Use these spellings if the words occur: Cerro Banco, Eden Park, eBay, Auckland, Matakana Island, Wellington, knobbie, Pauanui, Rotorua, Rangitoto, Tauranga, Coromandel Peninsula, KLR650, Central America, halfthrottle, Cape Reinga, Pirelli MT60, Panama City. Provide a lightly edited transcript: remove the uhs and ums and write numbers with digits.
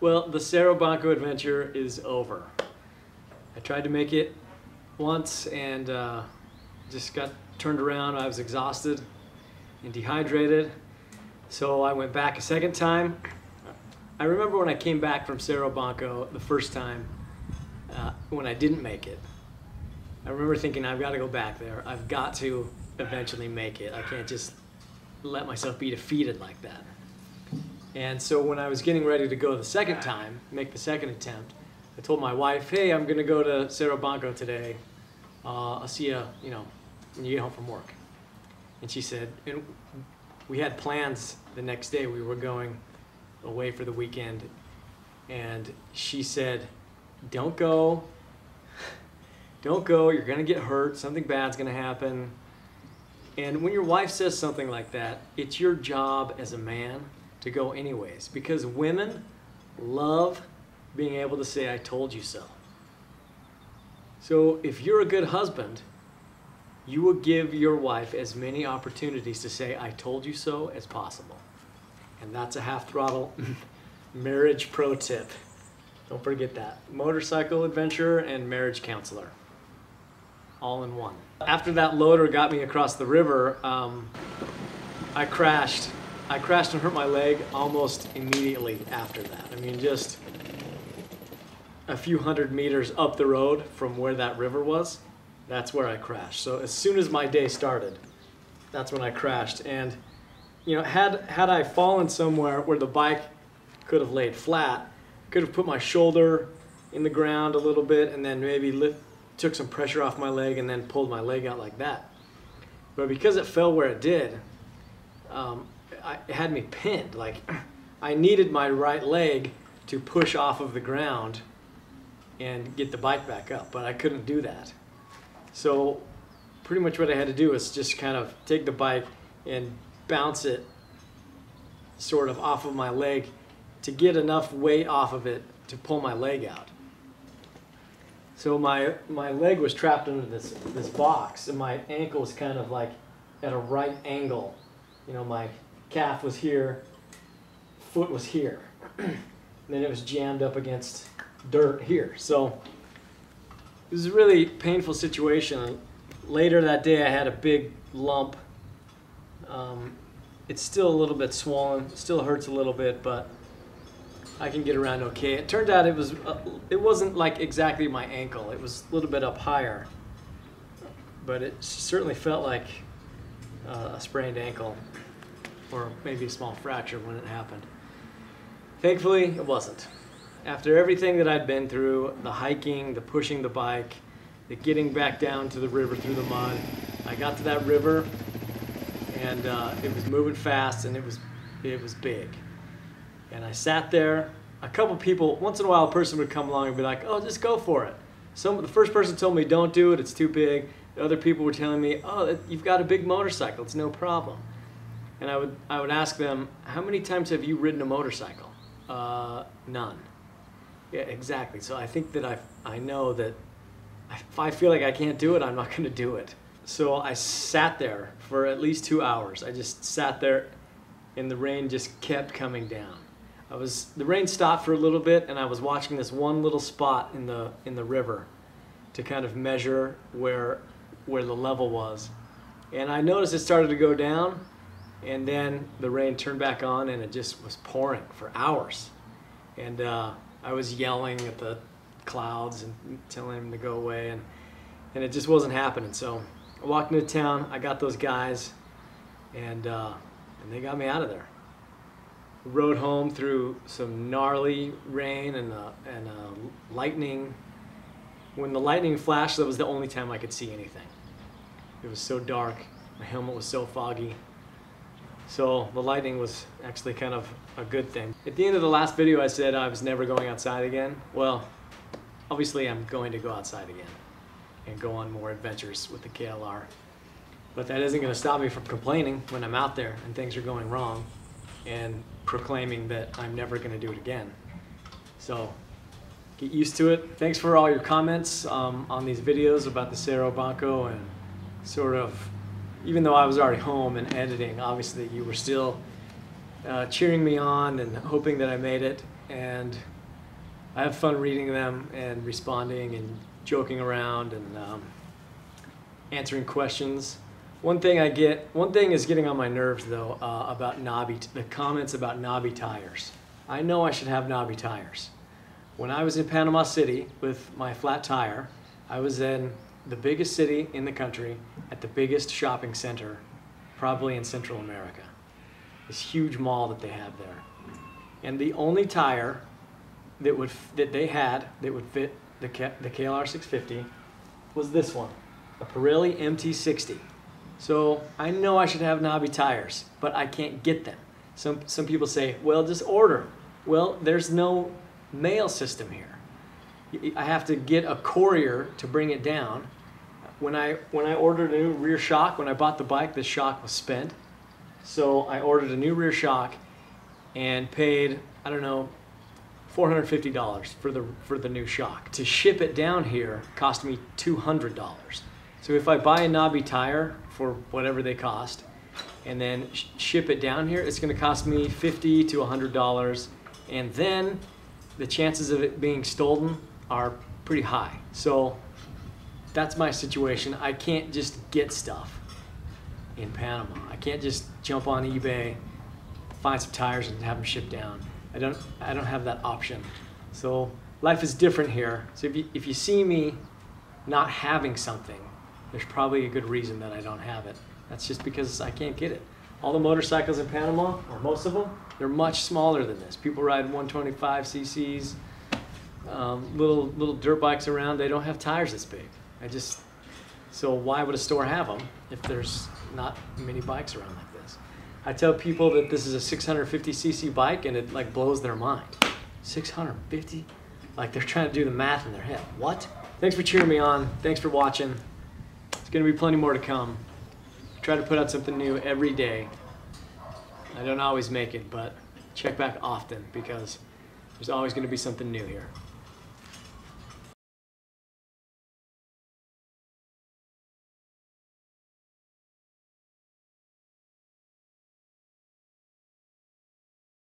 Well, the Cerro Banco adventure is over. I tried to make it once and just got turned around. I was exhausted and dehydrated, so I went back a second time. I remember when I came back from Cerro Banco the first time when I didn't make it. I remember thinking, I've got to go back there. I've got to eventually make it. I can't just let myself be defeated like that. And so when I was getting ready to go the second time, make the second attempt, I told my wife, hey, I'm going to go to Cerro Banco today. I'll see you, when you get home from work. And she said, and we had plans the next day. We were going away for the weekend. And she said, don't go. Don't go. You're going to get hurt. Something bad's going to happen. And when your wife says something like that, it's your job as a man to go anyways, because women love being able to say, I told you so. So if you're a good husband, you will give your wife as many opportunities to say, I told you so, as possible. And that's a half-throttle marriage pro tip. Don't forget that. Motorcycle adventurer and marriage counselor, all in one. After that loader got me across the river, I crashed. I crashed and hurt my leg almost immediately after that. I mean, just a few hundred meters up the road from where that river was, that's where I crashed. So as soon as my day started, that's when I crashed. And had I fallen somewhere where the bike could have laid flat, could have put my shoulder in the ground a little bit and then maybe took some pressure off my leg and then pulled my leg out like that. But because it fell where it did, it had me pinned. Like, I needed my right leg to push off of the ground and get the bike back up, but I couldn't do that. So pretty much what I had to do was just kind of take the bike and bounce it sort of off of my leg to get enough weight off of it to pull my leg out. So my leg was trapped under this box, and my ankle was kind of like at a right angle. My calf was here, foot was here. Then it was jammed up against dirt here. So it was a really painful situation. Later that day, I had a big lump. It's still a little bit swollen, it still hurts a little bit, but I can get around okay. It turned out it wasn't like exactly my ankle. It was a little bit up higher, but it certainly felt like a sprained ankle or maybe a small fracture when it happened. Thankfully, it wasn't. After everything that I'd been through, the hiking, the pushing the bike, the getting back down to the river through the mud, I got to that river, and it was moving fast, and it was big. And I sat there. A couple people, once in a while, a person would come along and be like, oh, just go for it. The first person told me, don't do it, it's too big. The other people were telling me, oh, you've got a big motorcycle, it's no problem. And I would ask them, how many times have you ridden a motorcycle? None. Yeah, exactly. So I think that I know that if I feel like I can't do it, I'm not going to do it. So I sat there for at least 2 hours. I just sat there, and the rain just kept coming down. The rain stopped for a little bit, and I was watching this one little spot in the river to kind of measure where the level was. And I noticed it started to go down, and then the rain turned back on, and it just was pouring for hours. And I was yelling at the clouds and telling them to go away, and it just wasn't happening. So I walked into town, I got those guys, and they got me out of there. Rode home through some gnarly rain and lightning. When the lightning flashed, that was the only time I could see anything. It was so dark, my helmet was so foggy. So the lightning was actually kind of a good thing. At the end of the last video, I said I was never going outside again. Well, obviously I'm going to go outside again and go on more adventures with the KLR. But that isn't going to stop me from complaining when I'm out there and things are going wrong, and proclaiming that I'm never going to do it again. So get used to it. Thanks for all your comments on these videos about the Cerro Banco, and sort of, even though I was already home and editing, obviously you were still cheering me on and hoping that I made it. and I have fun reading them and responding and joking around and answering questions. One thing is getting on my nerves though about the comments about knobby tires. I know I should have knobby tires. When I was in Panama City with my flat tire, I was in the biggest city in the country at the biggest shopping center, probably in Central America. This huge mall that they have there. And the only tire that they had that would fit the KLR650 was this one, a Pirelli MT60. So I know I should have knobby tires, but I can't get them. Some people say, well, just order them. Well, there's no mail system here. I have to get a courier to bring it down. When I ordered a new rear shock, when I bought the bike, the shock was spent. So I ordered a new rear shock and paid, I don't know, $450 for the new shock. To ship it down here cost me $200. So if I buy a knobby tire for whatever they cost and then ship it down here, it's gonna cost me $50 to $100. And then the chances of it being stolen are pretty high. So that's my situation. I can't just get stuff in Panama. I can't just jump on eBay, find some tires and have them shipped down. I don't have that option. So life is different here. So if you see me not having something, there's probably a good reason that I don't have it. That's just because I can't get it. All the motorcycles in Panama, or most of them, they're much smaller than this. People ride 125 cc's, little dirt bikes around. They don't have tires this big. So why would a store have them if there's not many bikes around like this? I tell people that this is a 650 cc bike and it like blows their mind. 650? Like they're trying to do the math in their head. What? Thanks for cheering me on. Thanks for watching. It's gonna be plenty more to come. I try to put out something new every day. I don't always make it, but check back often because there's always gonna be something new here.